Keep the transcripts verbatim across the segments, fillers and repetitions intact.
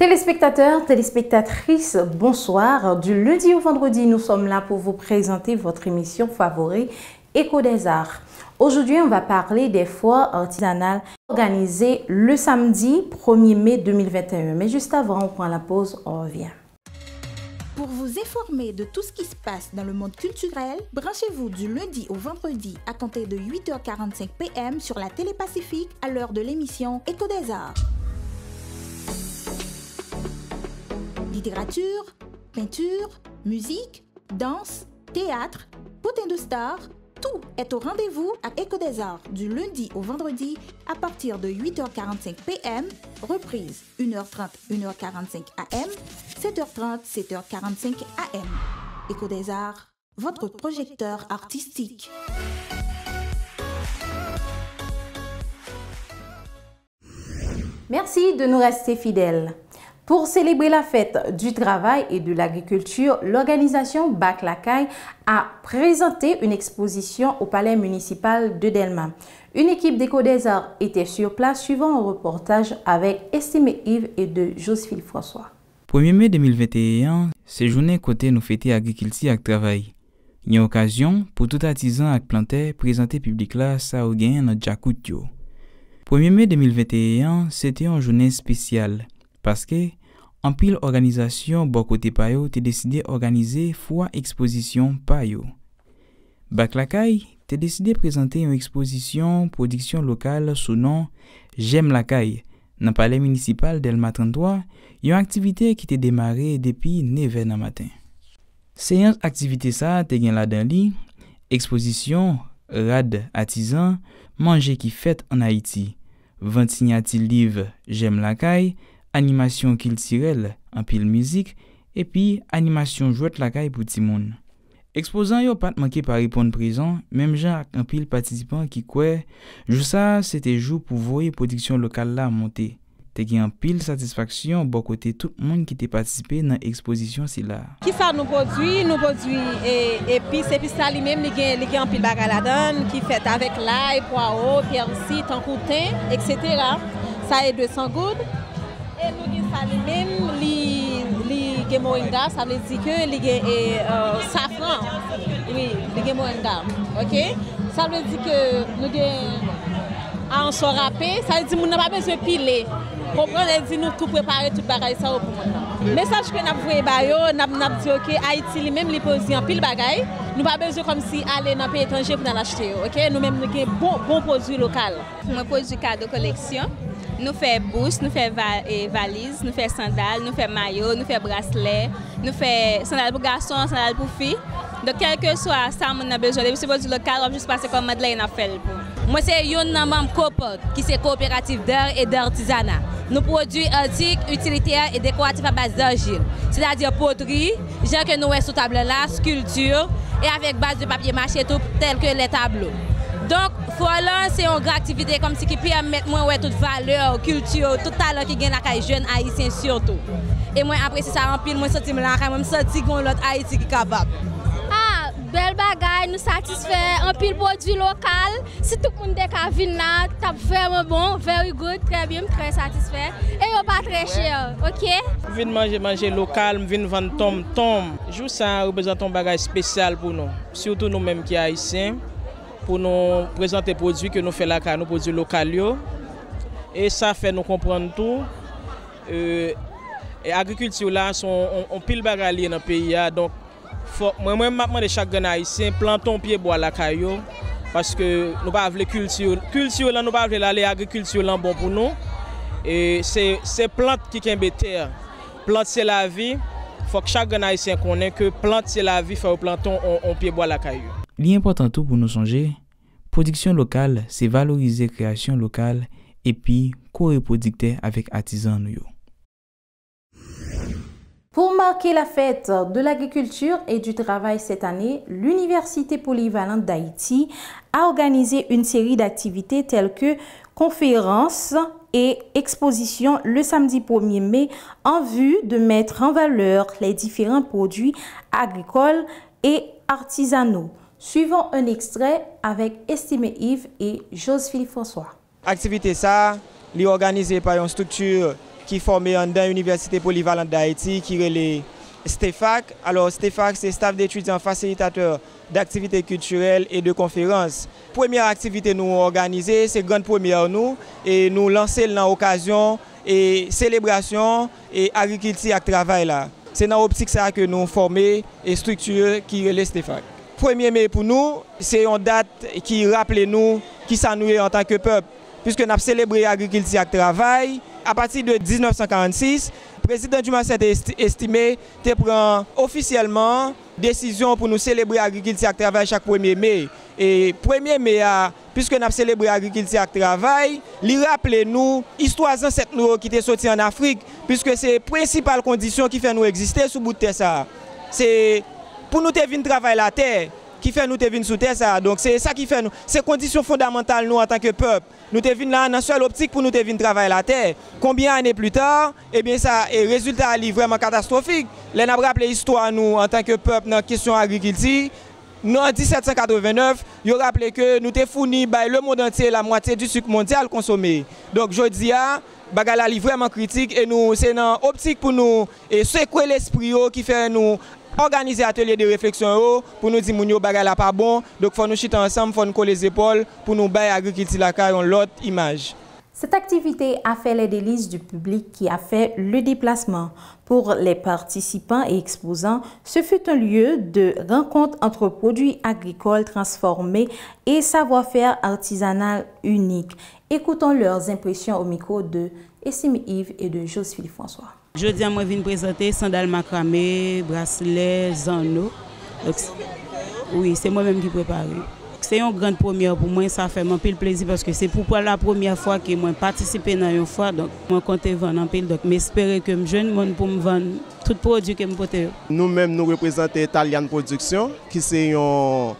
Téléspectateurs, téléspectatrices, bonsoir. Du lundi au vendredi, nous sommes là pour vous présenter votre émission favorite, Echo des Arts. Aujourd'hui, on va parler des foires artisanales organisées le samedi premier mai deux mille vingt et un. Mais juste avant, on prend la pause, on revient. Pour vous informer de tout ce qui se passe dans le monde culturel, branchez-vous du lundi au vendredi à compter de huit heures quarante-cinq p m sur la Télé Pacifique à l'heure de l'émission Écho des Arts. Littérature, peinture, musique, danse, théâtre, potin de star, tout est au rendez-vous à Écho des Arts du lundi au vendredi à partir de huit heures quarante-cinq p m, reprise une heure trente, une heure quarante-cinq a m, sept heures trente, sept heures quarante-cinq a m. Écho des Arts, votre projecteur artistique. Merci de nous rester fidèles. Pour célébrer la fête du travail et de l'agriculture, l'organisation B A C Lacaille a présenté une exposition au palais municipal de Delma. Une équipe d'Écho des Arts était sur place suivant un reportage avec Estimé Yves et de Josephine François. premier mai deux mille vingt et un, c'est journée côté nous fêter agriculture et travail. Il y a une occasion pour tout artisan et planter présenter public là ça au gain dans Djakoutio. premier mai deux mille vingt et un, c'était une journée spéciale parce que en pile organisation Bokote Payo t'es décidé organiser Foi Exposition Payo. B A C Lacaille t'es décidé présenter une exposition production locale sous nom J'aime la caille. Dans le palais municipal d'El Matandoa, il y a une activité qui a démarré depuis neuf heures du matin. Séance activité ça, tu as la danse, exposition, rad artisan, manger qui fête en Haïti, vingt-cinq livres J'aime la caille, animation culturelle en pile musique, et puis animation jouette la caille pour tout le monde. Exposant yo pas manqué par répondre présent, même gens en pile participants qui croient juste ça c'était jour pour voir production locale là monter. T'es gain en pile satisfaction bon côté tout le monde qui t'est participé dans exposition c'est là. Qui ça nous produit, nous produit et épices, épices là lui-même les gain les gain en pile bagarre là-dedans qui fait avec l'ail, poireau, persil, tancoutin, et cetera. Ça est deux cents gouttes et nous gain ça lui-même les moringa, ça veut dire que les euh, safran, oui, les moringa, ok? Ça veut dire que nous avons un sort râpé, ça veut dire que nous n'avons pas besoin de piler. Comprendre, dit nous tout préparer, tout bagaille ça au monde. Message que nous avons fait, nous avons dit que Haïti, même les posés en pile bagaille, nous n'avons pas besoin comme si aller dans un pays étranger pour l'acheter, ok? Nous-mêmes, nous avons bon bon produit local. Moi, produit cadeau collection. Nous faisons bourse, nous faisons valise, nous faisons sandales, nous faisons maillots, nous faisons bracelets, nous faisons sandales pour garçons, sandales pour filles. Donc, quel que soit ça, nous avons besoin de produits locaux, juste parce que comme Madeleine a fait. Moi, c'est une membre Copod, qui est coopérative d'art et d'artisanat. Nous produisons articles utilitaires et décoratifs à base d'argile, c'est-à-dire poterie, gens que nous avons sur table là, sculpture, et avec base de papier mâché, tout tel que les tableaux. Donc, voilà, c'est une grande activité comme si qui permet moi ouais toute valeur, culture, tout talent qui gagne la caille jeune haïtien surtout. Et moi après c'est ça en pile, moi senti me la caille, moi senti qu'on l'autre Haïti qui capable. Ah, belle bagaille, nous satisfait en pile produit local. Si tout le monde est capable là, t'as vraiment bon, very good, très bien, très satisfait et il pas très cher, OK? Viens manger manger local, viens vendre tom tom. Jou ça représente un bagaille spécial pour nous, surtout nous-mêmes qui haïtiens. Pour nous présenter les produits que nous faisons là, nos produits locaux. Et ça fait nous comprendre tout. Euh, et l'agriculture là, on, on pile bagalier dans le pays. Donc, moi-même, maintenant, chaque haïtien, plantons pied bois la caillou. Parce que nous ne pas la culture. La culture là, nous pas l'agriculture là, bon pour nous. Et c'est ces plantes qui sont terre. Plante c'est la vie. Il faut que chaque haïtien connaisse que plante c'est la vie, il faut plantons on pied bois la caillou. L'important tout pour nous songer, production locale, c'est valoriser création locale et puis co-reproduire avec artisans. Pour marquer la fête de l'agriculture et du travail cette année, l'Université polyvalente d'Haïti a organisé une série d'activités telles que conférences et expositions le samedi premier mai en vue de mettre en valeur les différents produits agricoles et artisanaux. Suivons un extrait avec Estimé Yves et Josephine François. L'activité ça, est organisée par une structure qui est formé dans l'Université polyvalente d'Haïti, qui est Stefac. Alors Stefac, c'est staff d'étudiants facilitateurs d'activités culturelles et de conférences. Première activité nous organisée, c'est grande première nous, et nous lancer dans l'occasion et célébration et agriculture et travail là. C'est dans l'optique ça que nous formons et structure qui est Stefac. premier mai pour nous, c'est une date qui rappelle nous qui s'annouille en tant que peuple, puisque nous avons célébré l'agriculture et le travail. À partir de mille neuf cent quarante-six, le président du Master est estimé qu'il prend officiellement décision pour nous célébrer l'agriculture et le travail chaque premier mai. Et premier mai, puisque nous avons célébré l'agriculture et le travail, il rappelle nous l'histoire de cette nous qui est sortie en Afrique, puisque c'est la principale condition qui fait nous exister sous bout de terre. C'est pour nous venir travailler la terre, qui fait nous venir sous terre ça. Donc c'est ça qui fait nous, c'est condition fondamentale nous en tant que peuple. Nous venir là dans seule optique pour nous venir travailler la terre. Combien d'années plus tard, eh bien ça et résultat est vraiment catastrophique. Là n'a rappelé l'histoire nous en tant que peuple dans la question agriculture. Nous, en mille sept cent quatre-vingt-neuf, il rappelé que nous avons fourni par le monde entier la moitié du sucre mondial consommé. Donc je dis à bagala li vraiment critique et nous c'est dans optique pour nous et secouer l'esprit qui fait nous organiser atelier de réflexion pour nous dire que nous bagala pas bon, donc faut nous chiter ensemble, faut nous coller les épaules pour nous bailler agriculture la caille l'autre image. Cette activité a fait les délices du public qui a fait le déplacement. Pour les participants et exposants, ce fut un lieu de rencontre entre produits agricoles transformés et savoir-faire artisanal unique. Écoutons leurs impressions au micro de Essim Yves et de Josephine François. Je dis à moi, je viens présenter sandales macramé, bracelets, zanneaux. Oui, c'est moi-même qui prépare. C'est une grande première pour moi, ça fait mon pile plaisir parce que c'est pourquoi la première fois que moi participer dans une fois, donc moi compter vendre en pile, donc m'espérer que me jeune monde pour me vendre tout produit que me porter. Nous-mêmes nous représentons Italian Production qui c'est une,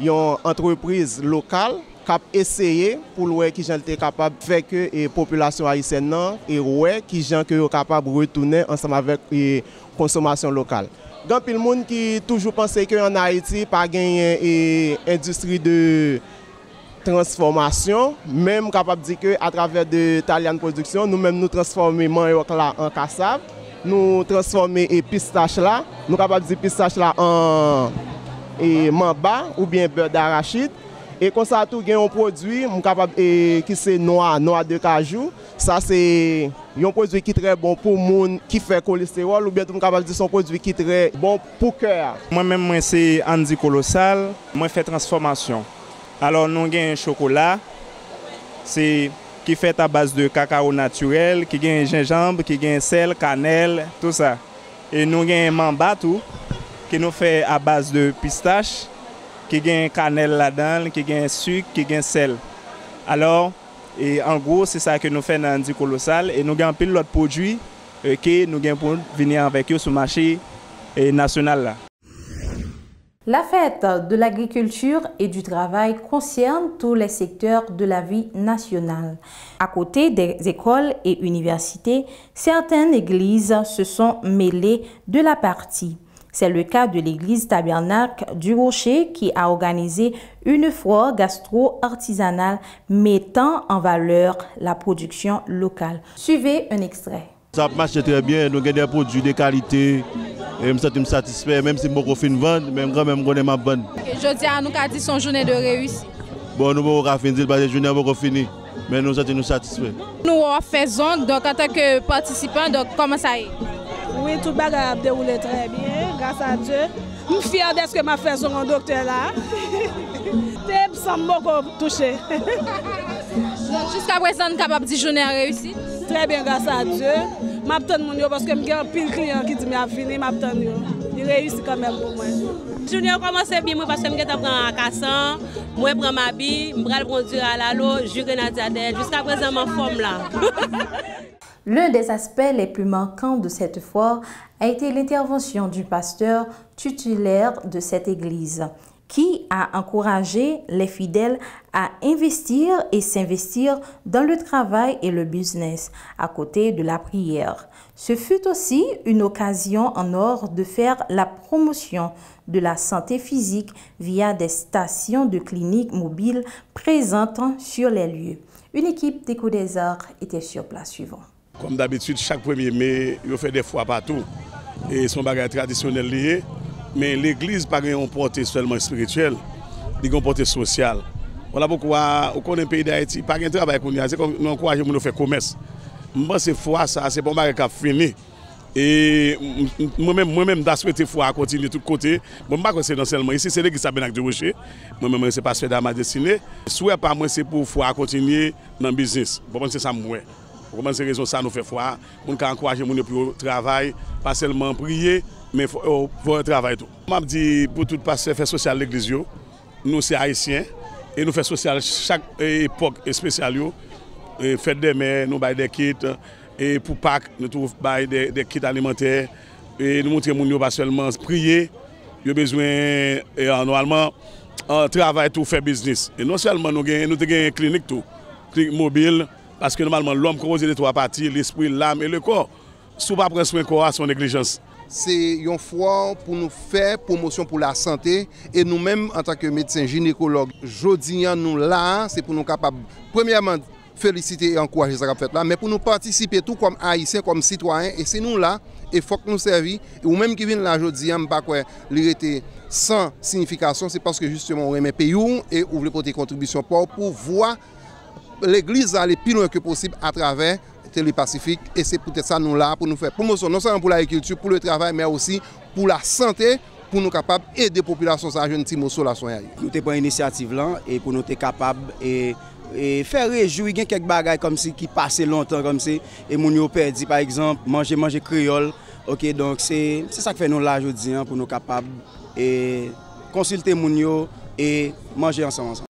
une entreprise locale qui a essayé pour le qui j'étais capable de faire que la population haïtienne et ouais qui gens que capable de retourner ensemble avec la consommation locale. Dans le monde qui toujours pensait qu'en Haïti pas gagné industrie de transformation, même capable de dire que à travers de Talian production, nous même nous transformer manioc là en cassave, nous transformer et pistache là, nous capable de dire pistache là en et mamba ou bien beurre d'arachide et comme ça tout gagne un produit, nous capable qui c'est noir, noir de cajou, ça c'est un produit qui est très bon pour le monde qui fait cholestérol ou bien tout le monde dit que c'est un produit qui est très bon pour le cœur. Moi-même, moi, c'est Andy Colossal, moi je fais transformation. Alors nous avons un chocolat c'est qui est fait à base de cacao naturel, qui a un gingembre, qui a un sel, cannelle, tout ça. Et nous avons un mamba tout, qui nous fait à base de pistache, qui a un cannelle là-dedans, qui a un sucre, qui a un sel. Alors, et en gros, c'est ça que nous faisons dans Andy Colossal. Et nous avons plein d'autres produits euh, que nous avons pour venir avec eux sur le marché euh, national. Là. La fête de l'agriculture et du travail concerne tous les secteurs de la vie nationale. À côté des écoles et universités, certaines églises se sont mêlées de la partie. C'est le cas de l'église Tabernacle du Rocher qui a organisé une foire gastro-artisanale mettant en valeur la production locale. Suivez un extrait. Ça marche très bien, nous avons des produits de qualité, et je suis satisfait, même si beaucoup fin vendre, même quand même connais ma bonne. Je dis à nous qu'a dit son journée de réussite. Bon, nous avons fini parce que journée beaucoup fini, mais nous sommes satisfaits. Nous faisons donc en tant que participants, donc comment ça y est? Oui, tout bagage a déroulé très bien, grâce à Dieu. Je suis fière de ce que m'a fait son docteur là. Je suis beaucoup touché. Donc jusqu'à présent, nous sommes capables de journée à réussite. Très bien, grâce à Dieu. Je m'attends parce que j'ai un pile client qui dit que j'ai fini, je m'attends. Il réussit quand même pour moi. Je journée commence bien parce que je prends à Cassan, je prends ma bille, je prends le conduire à l'alo, je prends la diadelle. Jusqu'à présent, je m'en forme là. L'un des aspects les plus marquants de cette foire a été l'intervention du pasteur tutélaire de cette église, qui a encouragé les fidèles à investir et s'investir dans le travail et le business, à côté de la prière. Ce fut aussi une occasion en or de faire la promotion de la santé physique via des stations de cliniques mobiles présentes sur les lieux. Une équipe d'Echo des Arts était sur place suivant. Comme d'habitude, chaque premier mai, ils font des fois partout. Et son bagage traditionnel lié. Mais l'église n'a pas une portée seulement spirituelle, elle a une portée sociale. Voilà pourquoi, au cours du pays d'Haïti, pas de travail qu'on a, c'est comme nous encourageons à faire commerce. Moi, c'est foi, ça, c'est pas mal qui a fini. Et moi-même, moi-même, je souhaite foi à continuer de tous côtés. Je ne sais pas si c'est seulement ici, c'est l'église Tabernacle du Rocher. Moi-même, je ne sais pas si c'est ma destinée. Souhait pas moi, c'est pour foi à continuer dans le business. Je pense que c'est ça, moi. Comment c'est raison ça nous fait foi. On peut encourager les gens pour travail, pas seulement prier, mais pour le travail. Je dis pour tout pasteur faire social à l'église, nous c'est haïtiens, et nous faisons social chaque époque spéciale. Fête des mères, nous baillons des kits, et pour Pâques, nous trouvons des, des kits alimentaires, et nous montrons que pas seulement prier, nous avons besoin, et normalement, en travail tout faire business. Et non seulement nous avons une clinique, tout, clinique mobile. Parce que normalement, l'homme compose de trois parties, l'esprit, l'âme et le corps. Sous pas prendre soin corps à son négligence. C'est une fois pour nous faire promotion pour la santé. Et nous-mêmes, en tant que médecins gynécologues, aujourd'hui, nous là, c'est pour nous capables, premièrement, féliciter et encourager ce qu'on fait là, mais pour nous participer tout comme haïtiens, comme citoyens. Et c'est nous là, il faut que nous servions. Et ou même qui viennent là aujourd'hui, je ne pas quoi l'irrité sans signification. C'est parce que justement, on remet pays et on veut porter contribution pour voir. L'église allait plus loin que possible à travers Télé Pacifique et c'est peut-être ça nous là pour nous faire promotion, non seulement pour l'agriculture, pour le travail, mais aussi pour la santé, pour nous capables aider la population à jeune Timoso la soigner. Nous avons pris une initiative là et pour nous être capables et, et faire réjouir quelques bagages comme si qui passaient longtemps comme si et mon yo perdu par exemple manger manger créole. OK, donc c'est c'est ça que fait nous là aujourd'hui hein, pour nous capables et consulter mon yo et manger ensemble. ensemble.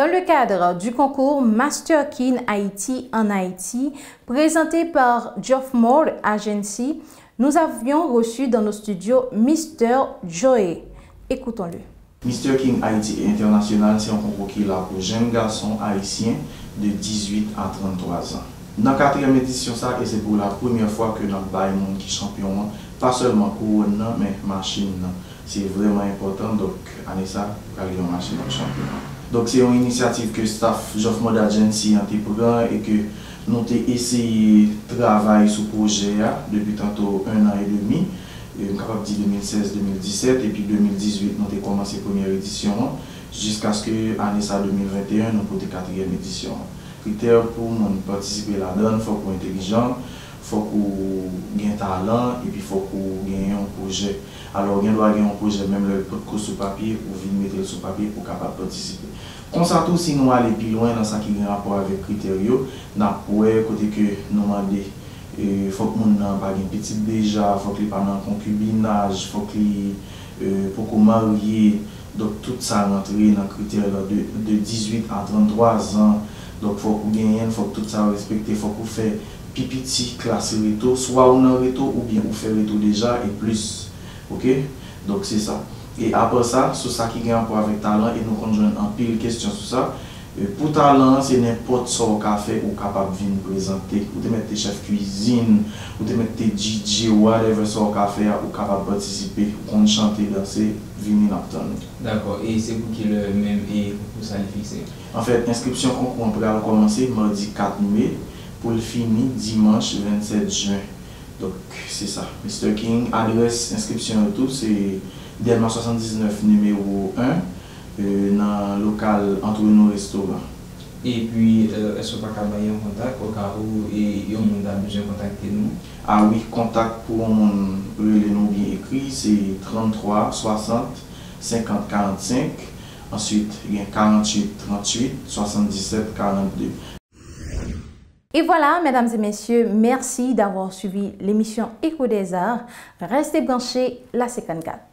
Dans le cadre du concours Master King Haïti en Haïti, présenté par Geoff Moore Agency, nous avions reçu dans nos studios Mister Joey. Écoutons-le. Mister King Haïti International, c'est un concours qui est là pour jeunes garçons haïtiens de dix-huit à trente-trois ans. Dans la quatrième édition, et c'est pour la première fois que dans le bail monde qui est champion, pas seulement couronne, mais machine. C'est vraiment important, donc année ça, pour aller en machine en championnat. Donc c'est une initiative que staff Geoff Moore Agency a pris et que nous avons essayé de travailler sur le projet depuis tantôt un an et demi, et capable de deux mille seize deux mille dix-sept et puis deux mille dix-huit nous avons commencé la première édition jusqu'à ce que l'année deux mille vingt et un nous avons la quatrième édition. Les critères pour participer là-dedans, il faut qu'on soit intelligent, il faut qu'on ait un talent et puis il faut qu'on ait un projet. Alors, il doit avoir un projet, même le code sur papier, pour venir mettre le sur papier pour capable participer. Comme ça, tout, si nous allons plus loin dans ce qui a rapport avec les critères, nous avons côté que nous demandons, il faut que nous n'ayons pas de petit déjà, il faut que nous n'ayons pas de concubinage, il faut que nous marier. Donc, tout ça rentre dans les critères de dix-huit à trente-trois ans. Donc, il faut que nous faut que tout ça respecte, il faut que nous fassions pipiti, classe reto, soit on a reto ou bien on fait reto déjà et plus. Ok, donc c'est ça. Et après ça, sur ça qui gagne pour avec talent, et nous conjoint en pile question sur ça. Euh, pour talent, c'est n'importe quoi café ou capable de venir présenter. Ou de mettre tes chefs cuisine, ou de mettre tes D J, whatever sort café, ou capable de participer, ou chanter, danser, venir l'obtenir. D'accord, et c'est vous qui le même et vous ça le fixer. En fait, l'inscription on pourra commencer mardi quatre mai pour le finir dimanche vingt-sept juin. Donc c'est ça. Mister King, adresse, inscription et tout, c'est Delma soixante-dix-neuf numéro un euh, dans le local entre nos restaurants. Et puis, euh, est-ce que vous avez un contact au cas où il y a un monde a besoin de contacter nous? Ah oui, contact pour les noms bien écrits, c'est trente-trois soixante cinquante quarante-cinq, ensuite il y a quarante-huit trente-huit soixante-dix-sept quarante-deux. Et voilà, mesdames et messieurs, merci d'avoir suivi l'émission Echo des Arts. Restez branchés, la cinquante-quatre.